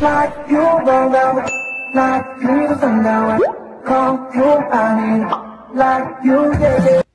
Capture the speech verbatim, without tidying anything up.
like you burn down, like you sun down, come you I mean, like you did it.